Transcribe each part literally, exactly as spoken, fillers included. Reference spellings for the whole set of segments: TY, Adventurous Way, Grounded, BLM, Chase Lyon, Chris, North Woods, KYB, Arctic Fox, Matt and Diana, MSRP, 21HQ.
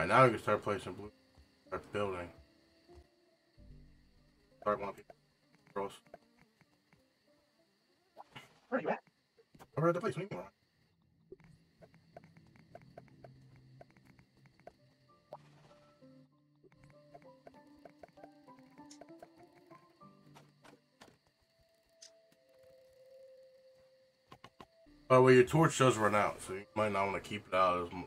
Alright, now we can start placing blue. Start building. Start one gross. Where are you at? I'm at the place anymore. By the way, your torch does run out, so you might not want to keep it out as much.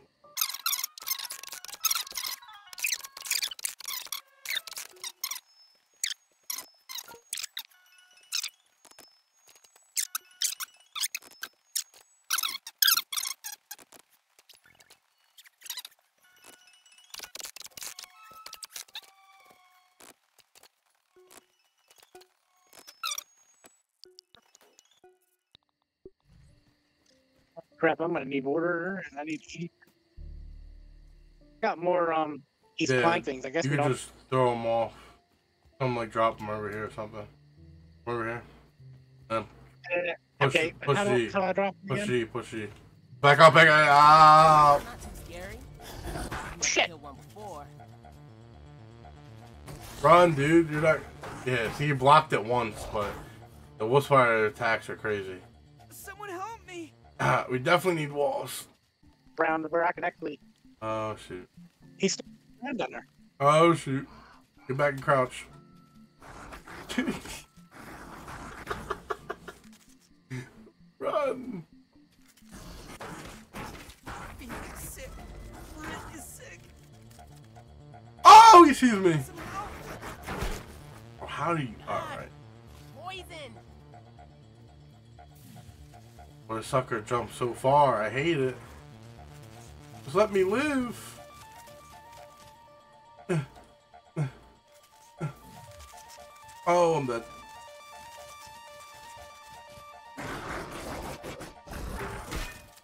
Crap, I'm gonna need water and I need to eat. Got more um East yeah, Pine things. I guess you we can don't... just throw them off. Some like drop them over here or something. Over here. Then push, okay, push how, do, how do I drop them? Push E, push E. Back up, back up. Ah! Shit! Run, dude. You're not. Yeah, see, you blocked it once, but the Wolfsfire attacks are crazy. Someone help me! Uh, we definitely need walls. Around where I can actually. Oh shoot. He's still down there. Oh shoot. Get back and crouch. Run. Phoenix is sick. Plant is sick. Oh, he sees me. Oh, how do you? All right. Poison. Well, the sucker jumped so far, I hate it. Just let me live. Oh, I'm dead.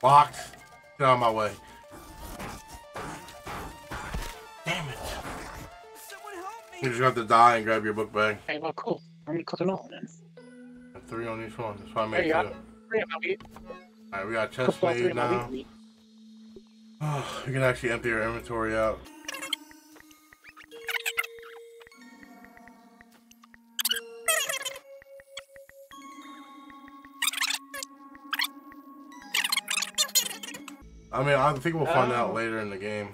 Locked. Get out of my way. Damn it. Someone help me. You just have to die and grab your book bag. Hey, well, cool. I'm gonna cut it off then. Three on each one. That's why I made it. Alright, we got chest made now. We oh, can actually empty our inventory out. I mean, I think we'll find um, out later in the game.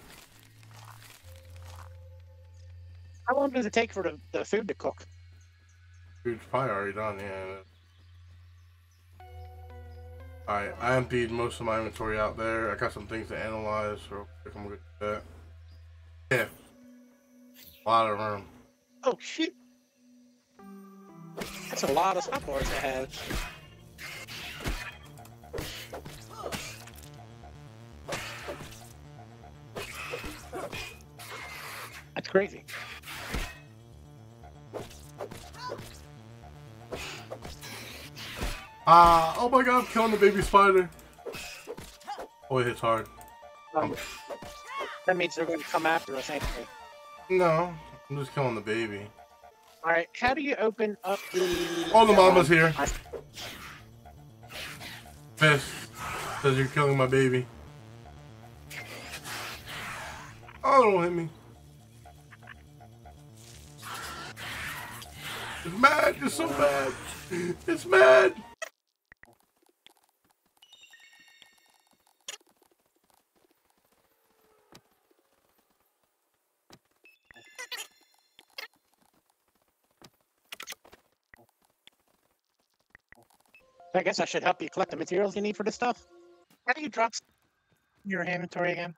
How long does it take for the, the food to cook? Food's probably already done, yeah. Alright, I emptied most of my inventory out there. I got some things to analyze, so I'm gonna do that. Yeah. A lot of room. Oh, shit. That's a lot of stuff bars I have. That's crazy. Ah, uh, oh my god, I'm killing the baby spider. Oh, it hits hard. Um, that means they're going to come after us, ain't they? No, I'm just killing the baby. Alright, how do you open up the... Oh, the mama's here. Fist says you're killing my baby. Oh, don't hit me. It's mad, it's so bad. It's mad. I guess I should help you collect the materials you need for this stuff. How do you drop your inventory again?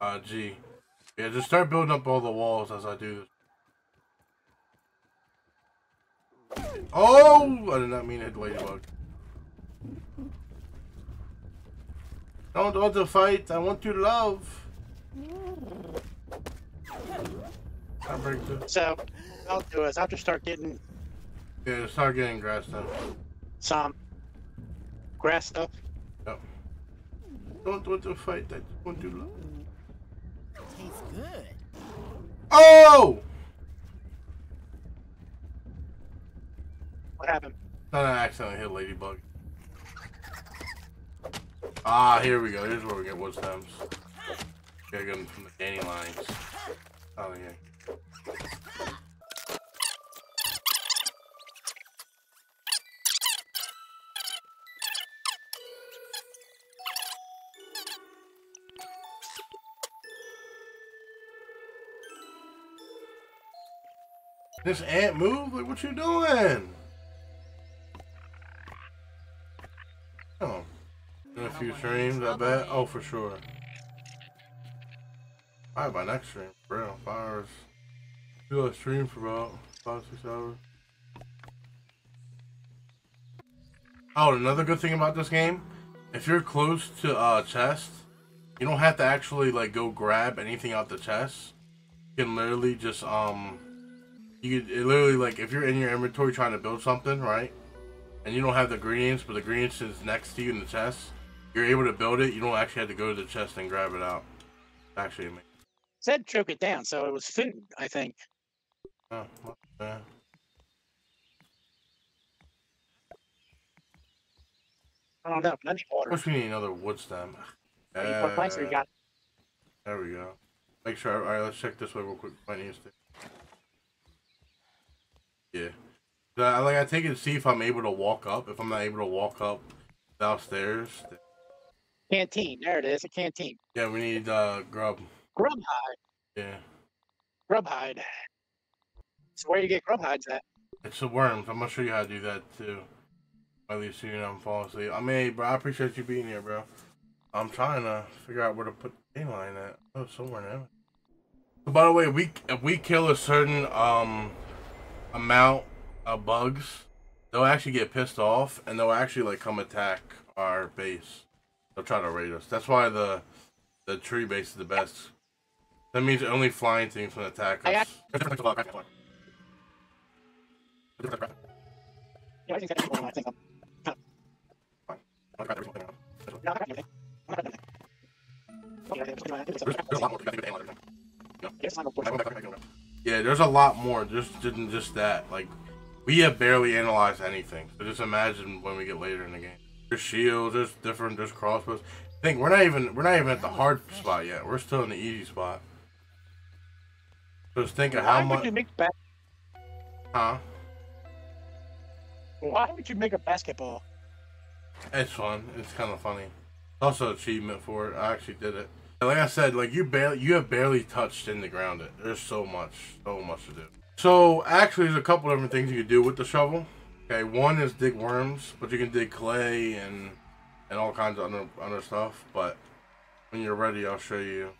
Uh, G. Yeah, just start building up all the walls as I do this. Oh! I did not mean to hit Ladybug. Don't want to fight, I want to love. I break this. So, what I'll do is I'll just start getting... Yeah, just start getting grass done. Some. Grass stuff. Yep. Don't want to fight. I just want to love. Tastes good. Oh! What happened? Not an accident. I hit Ladybug. Ah, here we go. Here's where we get wood stems. Gotta go from the dandelions. Oh, yeah. This ant move? Like, what you doing? Oh. In a few streams, I bet. Oh, for sure. Probably by next stream. Bro, five hours. Do a stream for about five, six hours. Oh, another good thing about this game, if you're close to uh chest, you don't have to actually, like, go grab anything out the chest. You can literally just, um... You could, it literally, like, if you're in your inventory trying to build something, right? And you don't have the ingredients, but the ingredients is next to you in the chest. You're able to build it. You don't actually have to go to the chest and grab it out. It's actually amazing. It said choke it down, so it was food, I think. Oh, what the... I don't know. I need water. Of course we need another wood stem. I need more planks, or you got it. There we go. Make sure. All right, let's check this way real quick. I need to... Yeah, so, like, I take it to see if I'm able to walk up. If I'm not able to walk up downstairs, canteen. There it is, a canteen. Yeah, we need uh, grub. Grub hide. Yeah. Grub hide. So where you get grub hides at? It's the worms. I'm gonna show you how to do that too. At least you know I'm falling asleep. I mean, bro, I appreciate you being here, bro. I'm trying to figure out where to put the line at. Oh, somewhere now. So, by the way, we if we kill a certain um. amount of bugs, they'll actually get pissed off and they'll actually like come attack our base. They'll try to raid us. That's why the the tree base is the best. That means only flying things can attack us. Yeah, there's a lot more. Just didn't just that. Like, we have barely analyzed anything. So just imagine when we get later in the game. There's shields. There's different. There's crossbows. I think we're not even we're not even at the hard spot yet. We're still in the easy spot. So just think of how much. Why would you make ba- Huh? Why would you make a basketball? It's fun. It's kind of funny. Also, an achievement for it. I actually did it. Like I said, like you barely, you have barely touched in the ground. There's so much, so much to do. So actually, there's a couple different things you can do with the shovel. Okay, one is dig worms, but you can dig clay and and all kinds of other other stuff. But when you're ready, I'll show you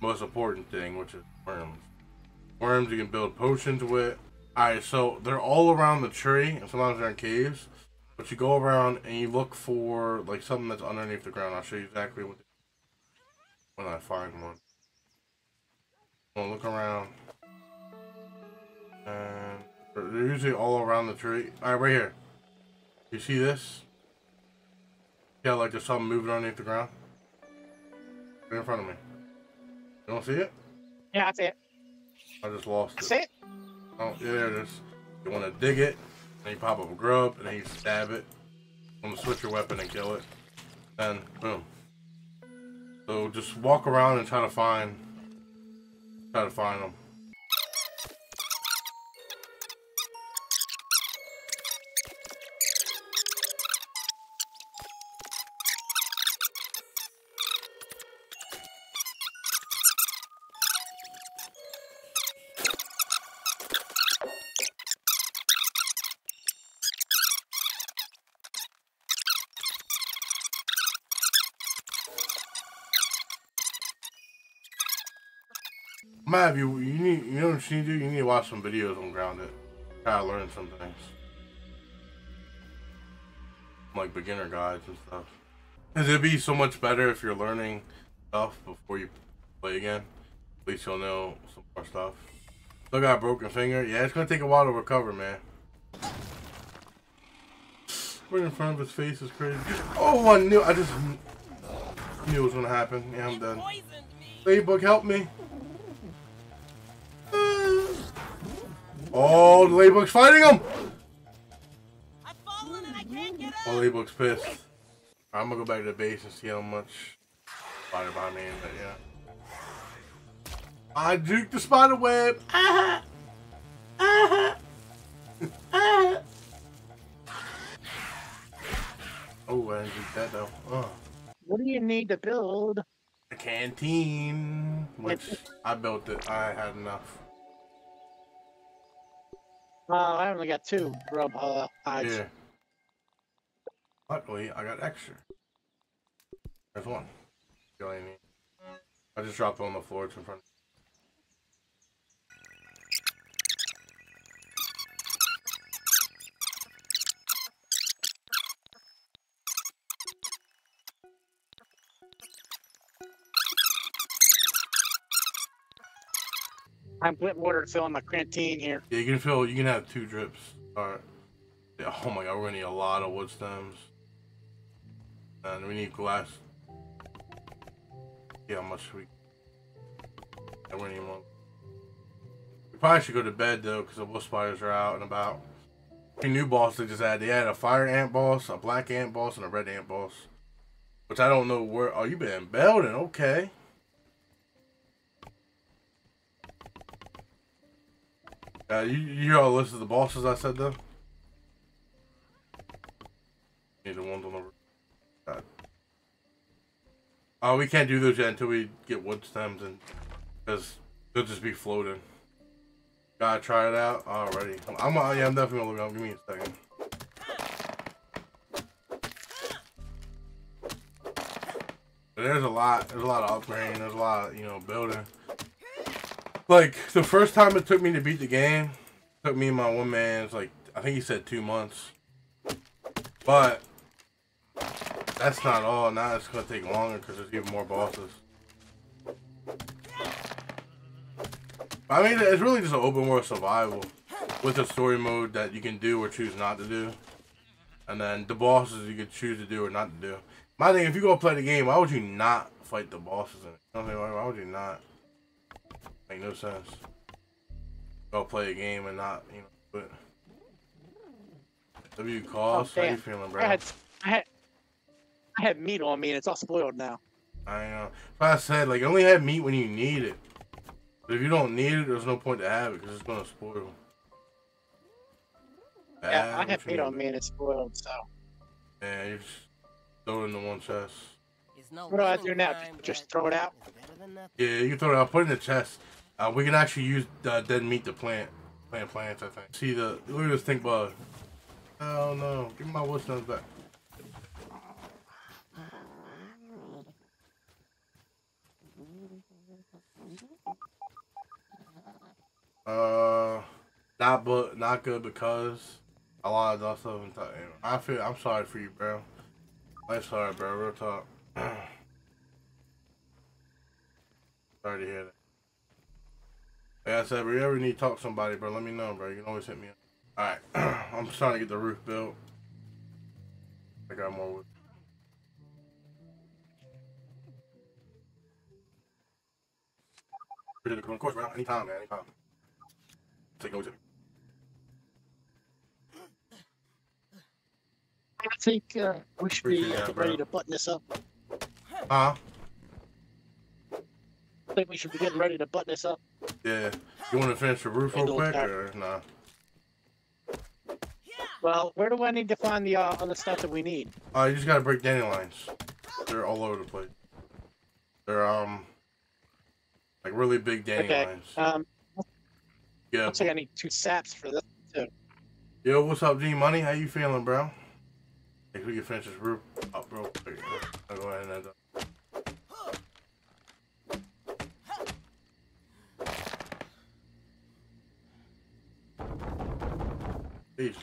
the most important thing, which is worms. Worms you can build potions with. All right, so they're all around the tree, and sometimes they're in caves. But you go around and you look for like something that's underneath the ground. I'll show you exactly what. When I find one, I'm gonna look around, and they're usually all around the tree. All right, right here. You see this? Yeah, like there's something moving underneath the ground, right in front of me. You don't see it? Yeah, I see it. I just lost it. I see it. Oh, yeah, there it is. You want to dig it, and you pop up a grub, and then you stab it. I'm gonna switch your weapon and kill it. Then boom. So just walk around and try to find, try to find them. Mav, you you need you know what you need to do? You need to watch some videos on Grounded. Try to learn some things. Like beginner guides and stuff. Cause it'd be so much better if you're learning stuff before you play again. At least you'll know some more stuff. Still got a broken finger. Yeah, it's gonna take a while to recover, man. Right in front of his face is crazy. Oh, I knew I just knew it was gonna happen. Yeah, I'm done. Ladybug, help me. Oh, the ladybug's fighting him! I've fallen and I can't get up! Oh, the ladybug's pissed. I'm gonna go back to the base and see how much spider behind me is, but yeah. I duked the spider web. Ah! Ah! Ah! Oh, I duked that though. Oh. What do you need to build? A canteen, which I built it. I had enough. Oh, uh, I only got two grub uh, hides. Yeah. Luckily, I got extra. There's one. You know what I mean? I just dropped it on the floor. It's in front of me. I'm putting water to fill in my canteen here. Yeah, you can fill, you can have two drips. Alright. Yeah, oh my god, we're gonna need a lot of wood stems. And we need glass. Yeah, how much we... Yeah, we're gonna need one. We probably should go to bed though, because the wood spiders are out and about. The new boss they just added, they added a fire ant boss, a black ant boss, and a red ant boss. Which I don't know where... Oh, you've been building, okay. Uh, you, you hear all the list of the bosses I said though? Need the ones on the God. Oh, we can't do those yet until we get wood stems and because they'll just be floating. Gotta try it out already. I'm, I'm yeah, I'm definitely gonna look up. Give me a second. There's a lot. There's a lot of upgrading. There's a lot of, you know, building. Like, the first time it took me to beat the game, it took me and my one man, it's like, I think he said two months. But, that's not all. Now it's going to take longer because there's even more bosses. I mean, it's really just an open world survival with a story mode that you can do or choose not to do. And then the bosses you can choose to do or not to do. My thing, if you go play the game, why would you not fight the bosses in it? You know what I mean? Why would you not? Make no sense. Go play a game and not, you know, but W calls. Oh, how you feeling, bro? I had, I had I had meat on me and it's all spoiled now. I know. But I said, like, only have meat when you need it. But if you don't need it, there's no point to have it because it's gonna spoil. Yeah, I have meat on me and it's spoiled, so. Yeah, you just throw it into one chest. What do I do now? Just throw it out? Yeah, you can throw it out. Put it in the chest. Uh, we can actually use uh, dead meat to plant. Plant plants, I think. See the... Look at this think bug. Oh, no. Give me my wood stones back. Uh... Not, but, not good because... A lot of that stuff. I feel... I'm sorry for you, bro. I'm sorry, bro. Real talk. Sorry to hear that. Like I said, if you ever need to talk to somebody, bro, let me know, bro. You can always hit me up. Alright, I'm just trying to get the roof built. I got more wood. Of course, bro. Anytime, man. Anytime. Take no joke. I think uh, we should be uh, that, ready to button this up. Huh? I think we should be getting ready to button this up. Yeah. You want to finish the roof real quick or nah? Well, where do I need to find the uh, other stuff that we need? Uh, you just gotta break dandelions. They're all over the place. They're um, like really big dandelions. Okay. Um. Yeah. Looks like I need two saps for this too. Yo, what's up, G Money? How you feeling, bro? I think we can finish this roof up real quick. I'll go ahead and end up. Jesus.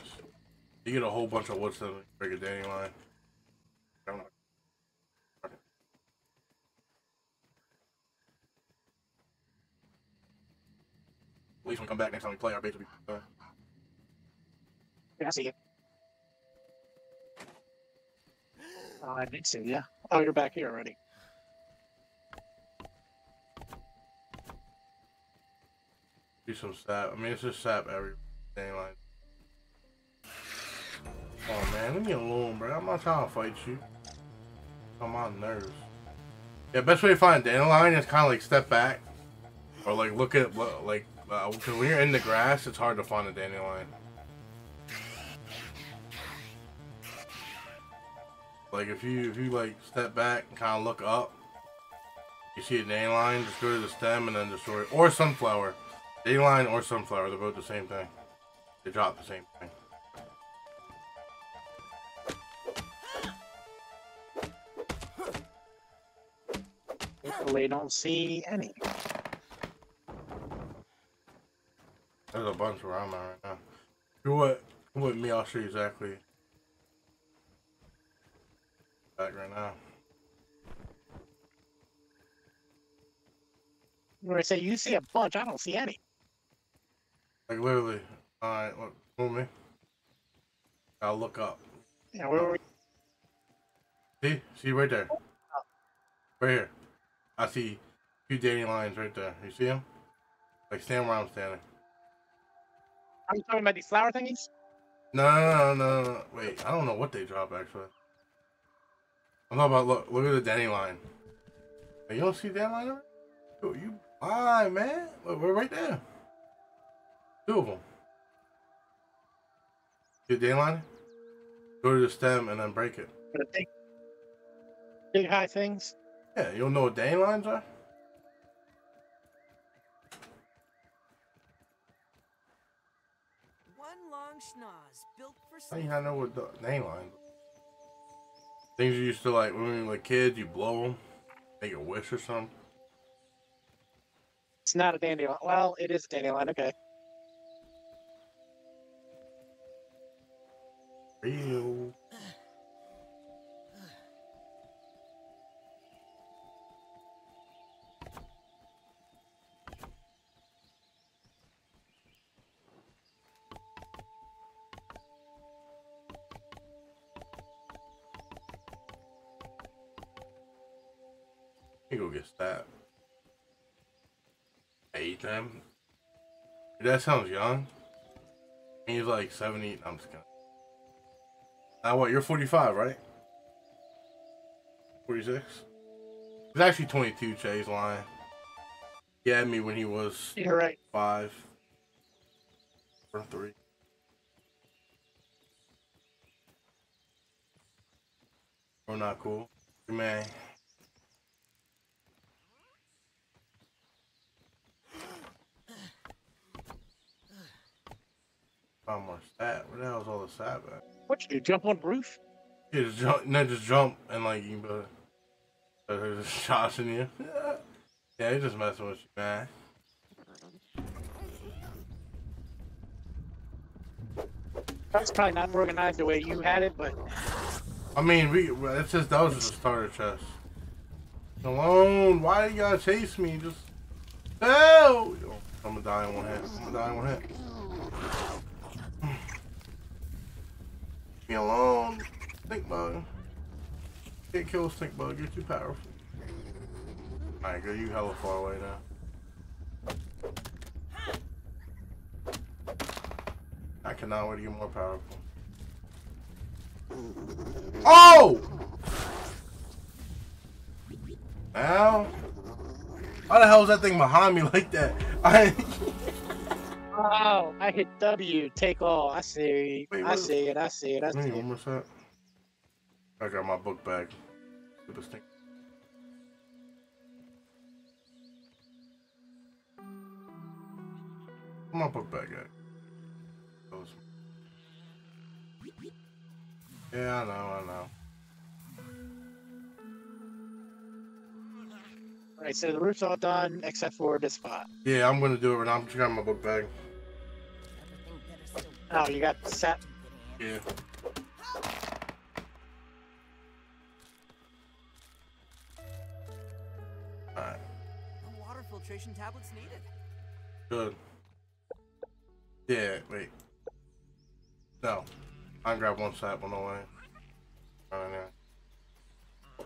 You get a whole bunch of wood to break a dandelion. I'm not. Okay. At least when we come back next time we play, our base will be done. Yeah, I see you. Oh, I did see you. Oh, you're back here already. Do some sap. I mean, it's just sap every dandelion. Oh man, leave me alone, bro. I'm not trying to fight you. I'm on nerves. Yeah, best way to find a dandelion is kind of like step back Or like look at what like uh, 'cause when you're in the grass, it's hard to find a dandelion. Like if you if you like step back and kind of look up, you see a dandelion, just go to the stem and then destroy it. Or sunflower, dandelion or sunflower, they're both the same thing. They drop the same thing. They don't see any. There's a bunch where I'm at right now. Do what? Come with me. I'll show you exactly. Back right now. Where I say you see a bunch, I don't see any. Like literally. All right, look, move me. I'll look up. Yeah, where were we? See, see right there. Right here. I see two dandelions right there. You see them? Like stand where I'm standing. Are you talking about these flower thingies? No, no, no, no. Wait, I don't know what they drop actually. I'm talking about look. Look at the dandelion. You don't see dandelion? Dude, you blind, man. Look, we're right there. Two of them. See the dandelion? Go to the stem and then break it. Big, big high things. Yeah, you don't know what dandelions are? One long schnoz built for. I think I know what the dandelions are. Things you used to like when we were like kids, you blow them, make a wish or something. It's not a dandelion. Well, it is a dandelion, okay. Real. Go get stabbed. I ate them. Your dad sounds young. He's like seventy. I'm just kidding. Now what? You're forty-five, right? forty-six? He's actually twenty-two, Chase Lyon. He had me when he was You're right. five or three. We're not cool. Man. More sap. Where the hell is all the sap at? What you do? Jump on the roof? Yeah, just jump. No, just jump and like you better. There's shots in you. Yeah, he's just messing with you, man. That's probably not organized the way you had it, but. I mean, we. It's just that was just a starter chest. Alone. Why do you gotta chase me? Just. No. Oh! I'm gonna die in one hit. I'm gonna die in one hit. Me alone, stink bug. Can't kill a stink bug. You're too powerful. All right, girl, you hella far away now. I cannot wait to get more powerful. Oh! Now, how the hell is that thing behind me like that? I. Oh, I hit W, take all. I see. Wait, I see it. I see it. I see wait, it. One more set. I got my book bag. My book bag at? Yeah, I know. I know. All right, so the roof's all done except for this spot. Yeah, I'm gonna do it right now. I'm just grabbing my book bag. Oh, you got set. Yeah. Alright. The water filtration tablet's needed. Good. Yeah, wait. No. I can grab one sap on the way. Alright, yeah.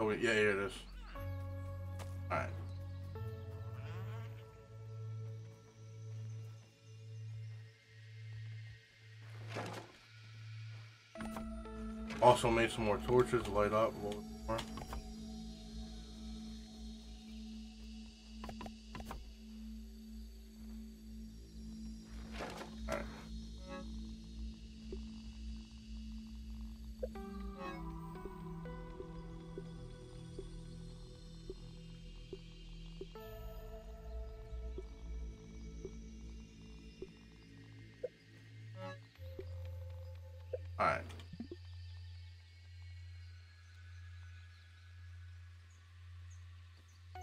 Oh, wait, yeah, here it is. Alright. Also made some more torches to light up a little bit more.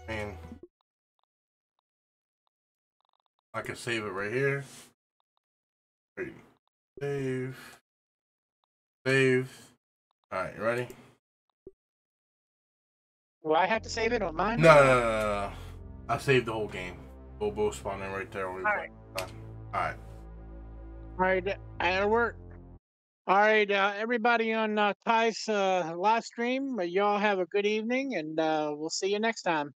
I mean, I can save it right here. Save. Save. Alright, you ready? Do I have to save it on mine? No, no, no, no, no. I saved the whole game. Bobo spawning right there. Alright. Alright. Alright, that'll work. Alright, uh, everybody on uh, Ty's uh, live stream, y'all have a good evening, and uh, we'll see you next time.